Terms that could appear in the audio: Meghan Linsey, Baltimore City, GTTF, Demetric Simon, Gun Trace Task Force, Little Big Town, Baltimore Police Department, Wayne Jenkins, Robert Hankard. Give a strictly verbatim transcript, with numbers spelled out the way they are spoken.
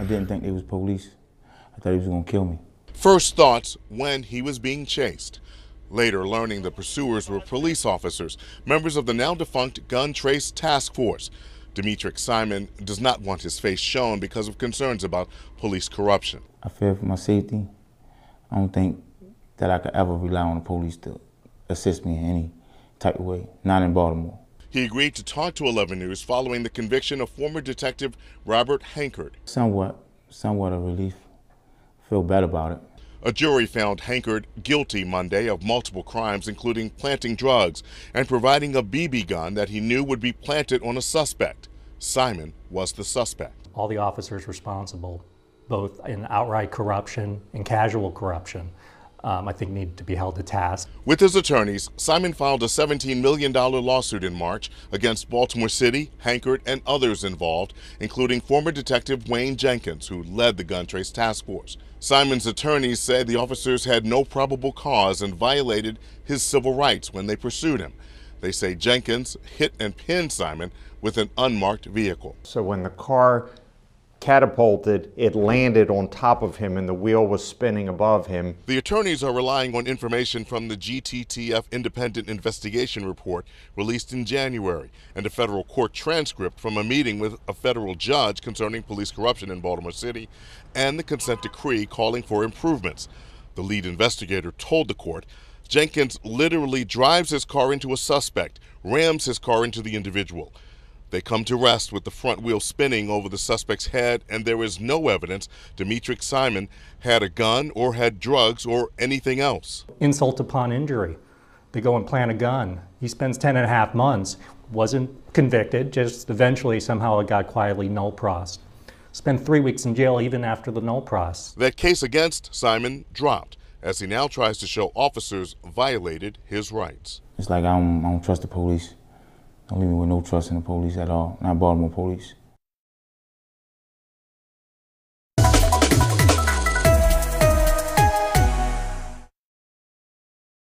I didn't think they was police. I thought he was gonna kill me. First thoughts when he was being chased. Later learning the pursuers were police officers, members of the now defunct Gun Trace Task Force. Demetric Simon does not want his face shown because of concerns about police corruption. I fear for my safety. I don't think that I could ever rely on the police to assist me in any type of way, not in Baltimore. He agreed to talk to eleven news following the conviction of former detective Robert Hankard. Somewhat, somewhat of relief. I feel bad about it. A jury found Hankard guilty Monday of multiple crimes, including planting drugs and providing a B B gun that he knew would be planted on a suspect. Simon was the suspect. All the officers responsible, both in outright corruption and casual corruption, um, I think need to be held to task. With his attorneys, Simon filed a seventeen million dollar lawsuit in March against Baltimore City, Hankard, and others involved, including former detective Wayne Jenkins, who led the Gun Trace Task Force. Simon's attorneys said the officers had no probable cause and violated his civil rights when they pursued him. They say Jenkins hit and pinned Simon with an unmarked vehicle. So when the car catapulted, it landed on top of him and the wheel was spinning above him. The attorneys are relying on information from the G T T F Independent Investigation Report released in January and a federal court transcript from a meeting with a federal judge concerning police corruption in Baltimore City and the consent decree calling for improvements. The lead investigator told the court Jenkins literally drives his car into a suspect, rams his car into the individual. They come to rest with the front wheel spinning over the suspect's head, and there is no evidence Demetric Simon had a gun or had drugs or anything else. Insult upon injury. They go and plant a gun. He spends ten and a half months, wasn't convicted, just eventually somehow it got quietly null pros. Spent three weeks in jail even after the null pros. That case against Simon dropped as he now tries to show officers violated his rights. It's like I don't, I don't trust the police. Don't leave me with no trust in the police at all, not Baltimore police.